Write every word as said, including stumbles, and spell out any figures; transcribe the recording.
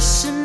person